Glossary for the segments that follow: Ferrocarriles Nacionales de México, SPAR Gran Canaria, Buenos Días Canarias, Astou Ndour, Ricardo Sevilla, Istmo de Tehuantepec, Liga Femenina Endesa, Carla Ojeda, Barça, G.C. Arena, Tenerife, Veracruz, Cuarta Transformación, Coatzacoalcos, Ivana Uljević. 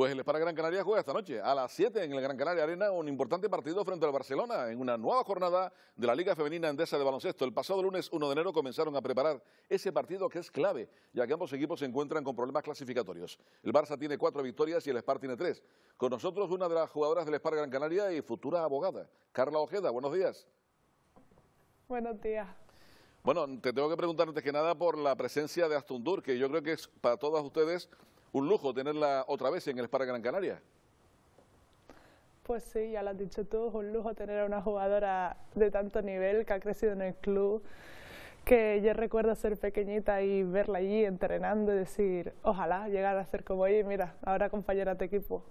Pues el SPAR Gran Canaria juega esta noche a las 7 en el Gran Canaria Arena un importante partido frente al Barcelona en una nueva jornada de la Liga Femenina Endesa de baloncesto. El pasado lunes 1 de enero comenzaron a preparar ese partido que es clave, ya que ambos equipos se encuentran con problemas clasificatorios. El Barça tiene 4 victorias y el SPAR tiene 3. Con nosotros una de las jugadoras del SPAR Gran Canaria y futura abogada, Carla Ojeda. Buenos días. Buenos días. Bueno, te tengo que preguntar antes que nada por la presencia de Astou Ndour, que yo creo que es para todas ustedes un lujo tenerla otra vez en el SPAR Gran Canaria. Pues sí, ya lo has dicho tú, es un lujo tener a una jugadora de tanto nivel que ha crecido en el club, que yo recuerdo ser pequeñita y verla allí entrenando y decir, ojalá llegar a ser como ella y mira, ahora compañera de equipo.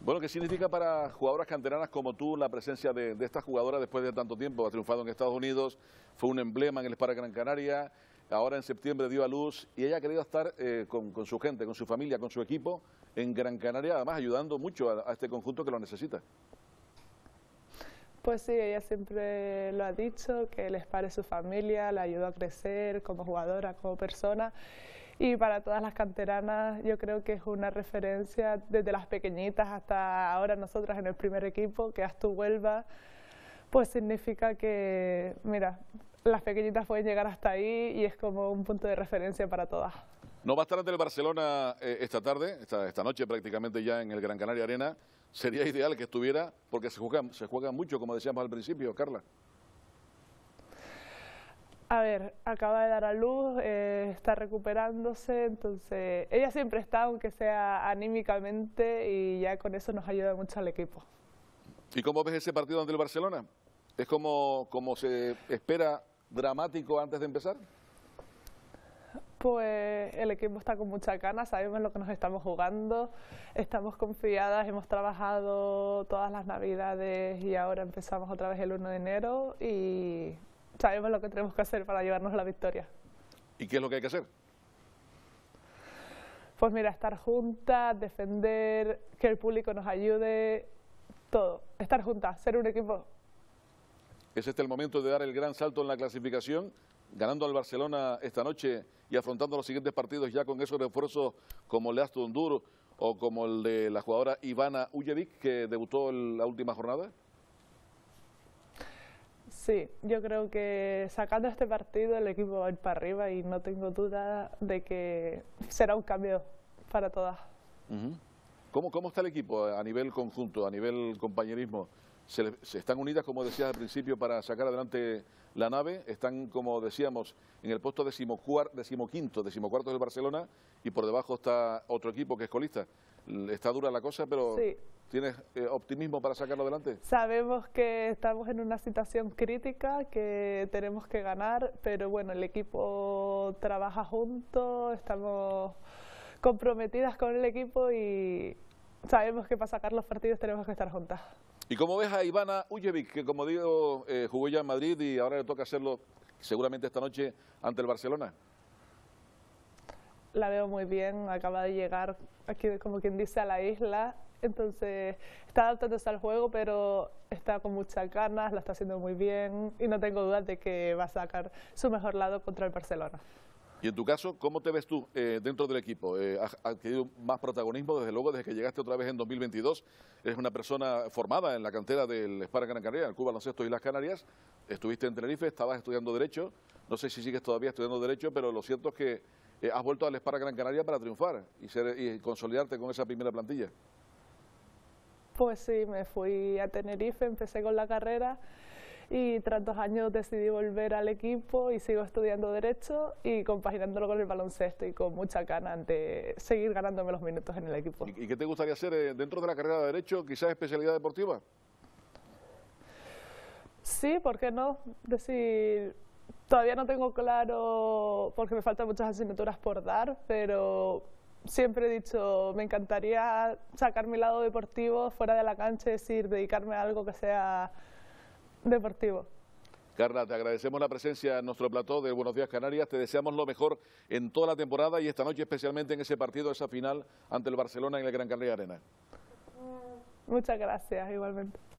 Bueno, ¿qué significa para jugadoras canteranas como tú la presencia de esta jugadora después de tanto tiempo? Ha triunfado en Estados Unidos, fue un emblema en el SPAR Gran Canaria, ahora en septiembre dio a luz y ella ha querido estar con su gente, con su familia, con su equipo en Gran Canaria, además ayudando mucho a este conjunto que lo necesita. Pues sí, ella siempre lo ha dicho, que el SPAR es su familia, la ayudó a crecer como jugadora, como persona. Y para todas las canteranas yo creo que es una referencia desde las pequeñitas hasta ahora nosotras en el primer equipo, que Astou vuelva, pues significa que, mira, las pequeñitas pueden llegar hasta ahí y es como un punto de referencia para todas. No va a estar ante el Barcelona esta tarde, esta noche prácticamente ya en el Gran Canaria Arena. Sería ideal que estuviera porque se juega mucho, como decíamos al principio, Carla. A ver, acaba de dar a luz, está recuperándose, entonces ella siempre está, aunque sea anímicamente, y ya con eso nos ayuda mucho al equipo. ¿Y cómo ves ese partido ante el Barcelona? ¿Es como se espera, dramático antes de empezar? Pues el equipo está con mucha gana, sabemos lo que nos estamos jugando, estamos confiadas, hemos trabajado todas las navidades y ahora empezamos otra vez el 1 de enero y sabemos lo que tenemos que hacer para llevarnos la victoria. ¿Y qué es lo que hay que hacer? Pues mira, estar juntas, defender, que el público nos ayude, todo. Estar juntas, ser un equipo. ¿Es este el momento de dar el gran salto en la clasificación, ganando al Barcelona esta noche y afrontando los siguientes partidos ya con esos refuerzos como el de Astou Ndour o como el de la jugadora Ivana Uljević, que debutó en la última jornada? Sí, yo creo que sacando este partido el equipo va a ir para arriba y no tengo duda de que será un cambio para todas. ¿Cómo está el equipo a nivel conjunto, a nivel compañerismo? ¿Se están unidas, como decías al principio, para sacar adelante la nave? Están, como decíamos, en el puesto decimocuarto del Barcelona y por debajo está otro equipo que es colista. Está dura la cosa, pero sí. ¿Tienes optimismo para sacarlo adelante? Sabemos que estamos en una situación crítica, que tenemos que ganar, pero bueno, el equipo trabaja junto, estamos comprometidas con el equipo y sabemos que para sacar los partidos tenemos que estar juntas. ¿Y cómo ves a Ivana Uljević, que como digo, jugó ya en Madrid y ahora le toca hacerlo seguramente esta noche ante el Barcelona? La veo muy bien, acaba de llegar aquí, como quien dice, a la isla. Entonces, está adaptándose al juego, pero está con muchas ganas, la está haciendo muy bien y no tengo dudas de que va a sacar su mejor lado contra el Barcelona. Y en tu caso, ¿cómo te ves tú dentro del equipo? Has adquirido más protagonismo, desde luego, desde que llegaste otra vez en 2022. Eres una persona formada en la cantera del SPAR Gran Canaria, el Club Baloncesto y las Canarias. Estuviste en Tenerife, estabas estudiando Derecho. No sé si sigues todavía estudiando Derecho, pero lo cierto es que has vuelto al SPAR Gran Canaria para triunfar y consolidarte con esa primera plantilla. Pues sí, me fui a Tenerife, empecé con la carrera y tras 2 años decidí volver al equipo y sigo estudiando Derecho y compaginándolo con el baloncesto y con mucha ganas de seguir ganándome los minutos en el equipo. ¿Y qué te gustaría hacer dentro de la carrera de Derecho, quizás especialidad deportiva? Sí, ¿por qué no? Decir, todavía no tengo claro porque me faltan muchas asignaturas por dar, pero siempre he dicho, me encantaría sacar mi lado deportivo fuera de la cancha, es decir, dedicarme a algo que sea deportivo. Carla, te agradecemos la presencia en nuestro plató de Buenos Días Canarias, te deseamos lo mejor en toda la temporada y esta noche especialmente en ese partido, esa final ante el Barcelona en el Gran Canaria Arena. Muchas gracias, igualmente.